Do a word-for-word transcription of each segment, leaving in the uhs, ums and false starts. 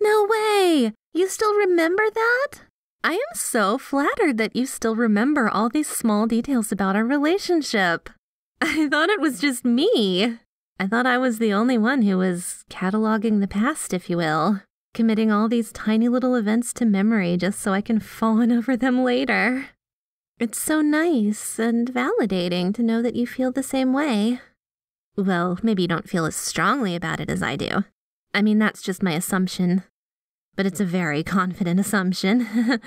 No way! You still remember that? I am so flattered that you still remember all these small details about our relationship. I thought it was just me. I thought I was the only one who was cataloging the past, if you will. Committing all these tiny little events to memory just so I can fawn over them later. It's so nice and validating to know that you feel the same way. Well, maybe you don't feel as strongly about it as I do. I mean, that's just my assumption. But it's a very confident assumption.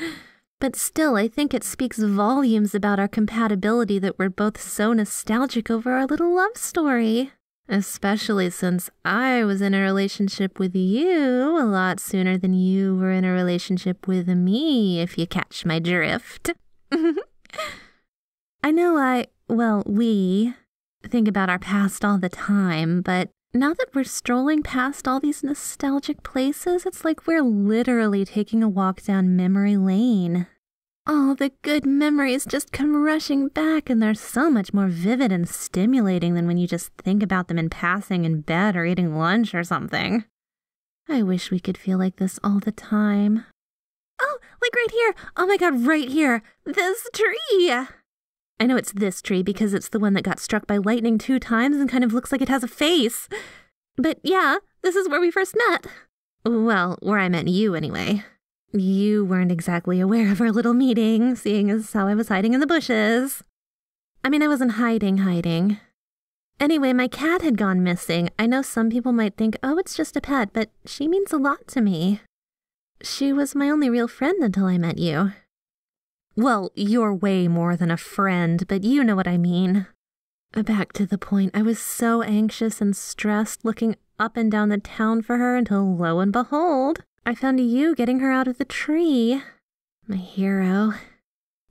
But still, I think it speaks volumes about our compatibility that we're both so nostalgic over our little love story. Especially since I was in a relationship with you a lot sooner than you were in a relationship with me, if you catch my drift. I know I, well, we think about our past all the time, but now that we're strolling past all these nostalgic places, it's like we're literally taking a walk down memory lane. All the good memories just come rushing back, and they're so much more vivid and stimulating than when you just think about them in passing in bed or eating lunch or something. I wish we could feel like this all the time. Oh, like right here! Oh my god, right here! This tree! I know it's this tree because it's the one that got struck by lightning two times and kind of looks like it has a face. But yeah, this is where we first met. Well, where I met you anyway. You weren't exactly aware of our little meeting, seeing as how I was hiding in the bushes. I mean, I wasn't hiding, hiding. Anyway, my cat had gone missing. I know some people might think, oh, it's just a pet, but she means a lot to me. She was my only real friend until I met you. Well, you're way more than a friend, but you know what I mean. Back to the point, I was so anxious and stressed looking up and down the town for her until, lo and behold, I found you getting her out of the tree. My hero.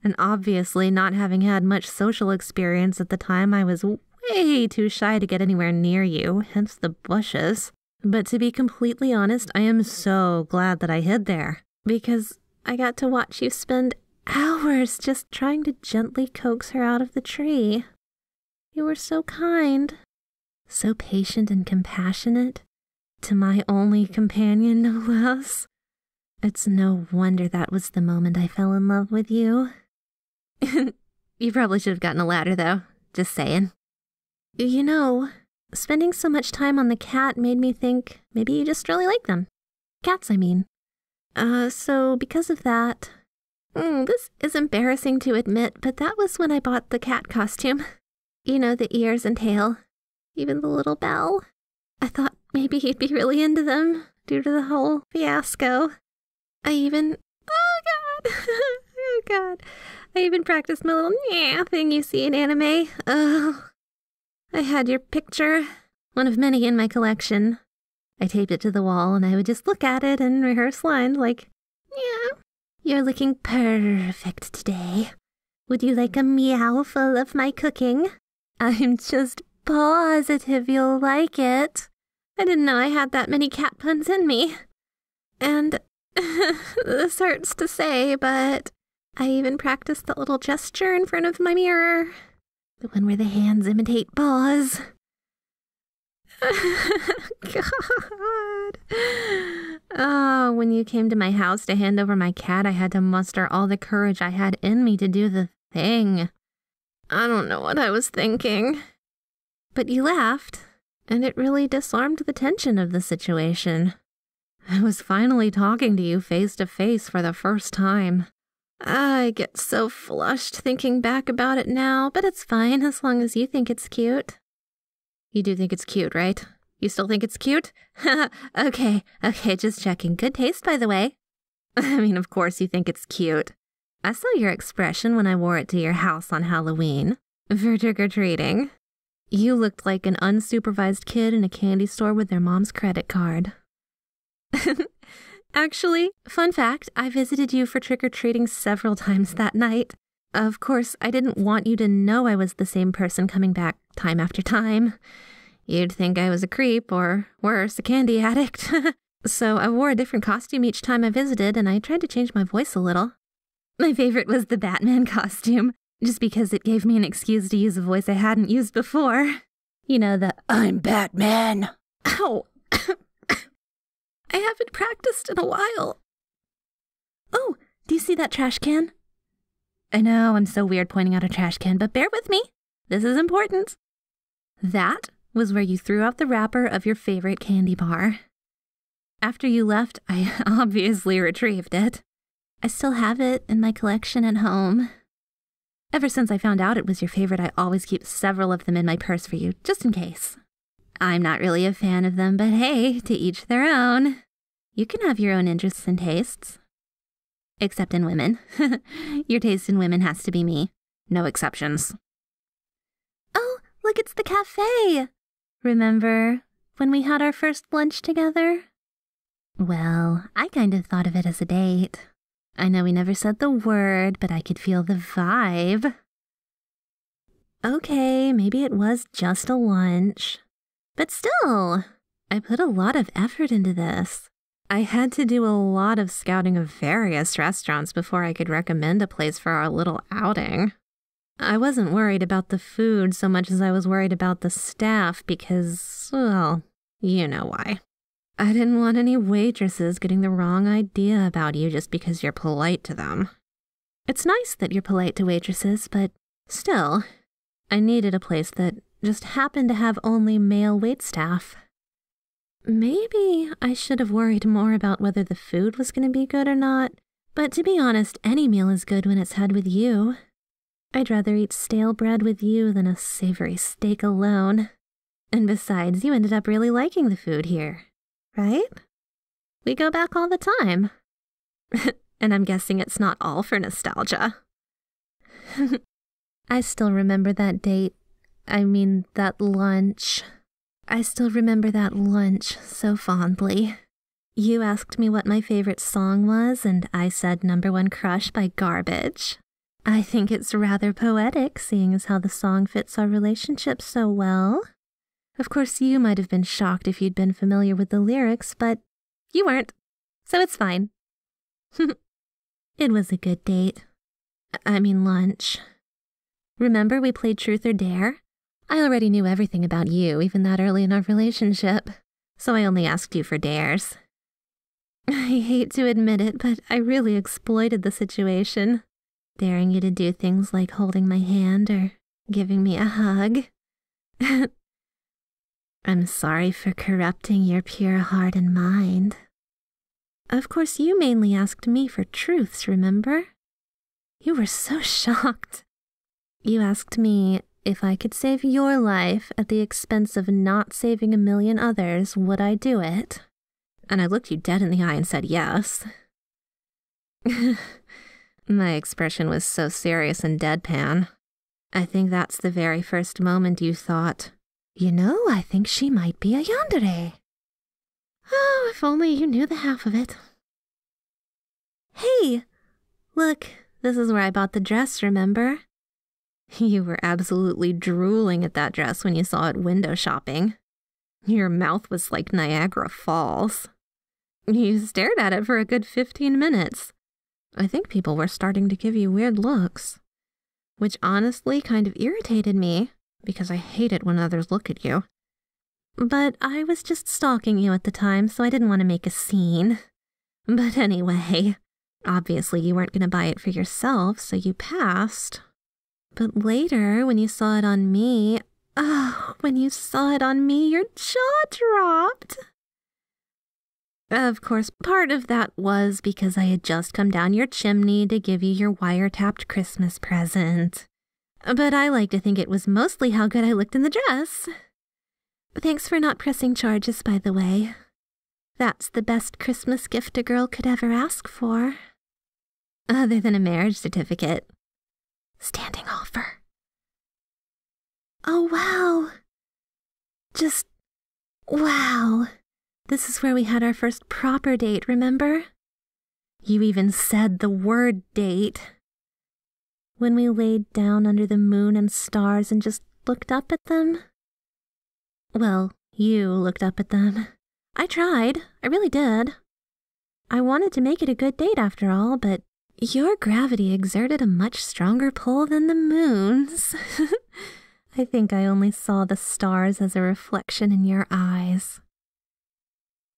And obviously, not having had much social experience at the time, I was way too shy to get anywhere near you, hence the bushes. But to be completely honest, I am so glad that I hid there, because I got to watch you spend hours just trying to gently coax her out of the tree. You were so kind, so patient and compassionate, to my only companion, no less. It's no wonder that was the moment I fell in love with you. You probably should have gotten a ladder, though. Just saying. You know, spending so much time on the cat made me think maybe you just really like them. Cats, I mean. Uh, so because of that... Mm, this is embarrassing to admit, but that was when I bought the cat costume. You know, the ears and tail. Even the little bell. I thought maybe he'd be really into them due to the whole fiasco. I even... Oh, God! Oh, God. I even practiced my little nyah thing you see in anime. Oh. I had your picture. One of many in my collection. I taped it to the wall, and I would just look at it and rehearse lines like, yeah. You're looking perfect today. Would you like a meow full of my cooking? I'm just positive you'll like it. I didn't know I had that many cat puns in me. And this hurts to say, but I even practiced that little gesture in front of my mirror. The one where the hands imitate paws. God. Oh, when you came to my house to hand over my cat, I had to muster all the courage I had in me to do the thing. I don't know what I was thinking. But you laughed, and it really disarmed the tension of the situation. I was finally talking to you face to face for the first time. I get so flushed thinking back about it now, but it's fine as long as you think it's cute. You do think it's cute, right? You still think it's cute? okay, okay, just checking. Good taste, by the way. I mean, of course you think it's cute. I saw your expression when I wore it to your house on Halloween for trick-or-treating. You looked like an unsupervised kid in a candy store with their mom's credit card. Actually, fun fact, I visited you for trick-or-treating several times that night. Of course, I didn't want you to know I was the same person coming back time after time. You'd think I was a creep, or worse, a candy addict. So I wore a different costume each time I visited, and I tried to change my voice a little. My favorite was the Batman costume, just because it gave me an excuse to use a voice I hadn't used before. You know, the, I'm Batman! Ow! I haven't practiced in a while. Oh, do you see that trash can? I know, I'm so weird pointing out a trash can, but bear with me. This is important. That was where you threw out the wrapper of your favorite candy bar. After you left, I obviously retrieved it. I still have it in my collection at home. Ever since I found out it was your favorite, I always keep several of them in my purse for you, just in case. I'm not really a fan of them, but hey, to each their own. You can have your own interests and tastes. Except in women. Your taste in women has to be me. No exceptions. Oh, look, it's the cafe! Remember when we had our first lunch together? Well, I kind of thought of it as a date. I know we never said the word, but I could feel the vibe. Okay, maybe it was just a lunch. But still, I put a lot of effort into this. I had to do a lot of scouting of various restaurants before I could recommend a place for our little outing. I wasn't worried about the food so much as I was worried about the staff because, well, you know why. I didn't want any waitresses getting the wrong idea about you just because you're polite to them. It's nice that you're polite to waitresses, but still, I needed a place that just happened to have only male waitstaff. Maybe I should have worried more about whether the food was going to be good or not, but to be honest, any meal is good when it's had with you. I'd rather eat stale bread with you than a savory steak alone. And besides, you ended up really liking the food here. Right? We go back all the time. And I'm guessing it's not all for nostalgia. I still remember that date. I mean, that lunch. I still remember that lunch so fondly. You asked me what my favorite song was, and I said Number One Crush by Garbage. I think it's rather poetic, seeing as how the song fits our relationship so well. Of course, you might have been shocked if you'd been familiar with the lyrics, but you weren't, so it's fine. It was a good date. I mean lunch. Remember we played Truth or Dare? I already knew everything about you, even that early in our relationship, so I only asked you for dares. I hate to admit it, but I really exploited the situation, daring you to do things like holding my hand or giving me a hug. I'm sorry for corrupting your pure heart and mind. Of course, you mainly asked me for truths, remember? You were so shocked. You asked me if I could save your life at the expense of not saving a million others, would I do it? And I looked you dead in the eye and said yes. My expression was so serious and deadpan. I think that's the very first moment you thought, you know, I think she might be a yandere. Oh, if only you knew the half of it. Hey, look, this is where I bought the dress, remember? You were absolutely drooling at that dress when you saw it window shopping. Your mouth was like Niagara Falls. You stared at it for a good fifteen minutes. I think people were starting to give you weird looks, which honestly kind of irritated me, because I hate it when others look at you. But I was just stalking you at the time, so I didn't want to make a scene. But anyway, obviously you weren't going to buy it for yourself, so you passed. But later, when you saw it on me, oh, when you saw it on me, your jaw dropped. Of course, part of that was because I had just come down your chimney to give you your wiretapped Christmas present. But I like to think it was mostly how good I looked in the dress. Thanks for not pressing charges, by the way. That's the best Christmas gift a girl could ever ask for. Other than a marriage certificate. Standing offer. Oh, wow. Just, wow. This is where we had our first proper date, remember? You even said the word date. When we laid down under the moon and stars and just looked up at them? Well, you looked up at them. I tried. I really did. I wanted to make it a good date after all, but your gravity exerted a much stronger pull than the moon's. I think I only saw the stars as a reflection in your eyes.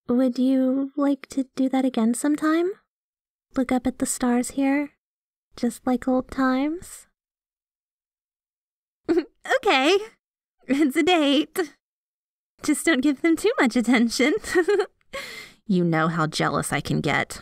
Would you like to do that again sometime? Look up at the stars here, just like old times? Okay, it's a date. Just don't give them too much attention. You know how jealous I can get.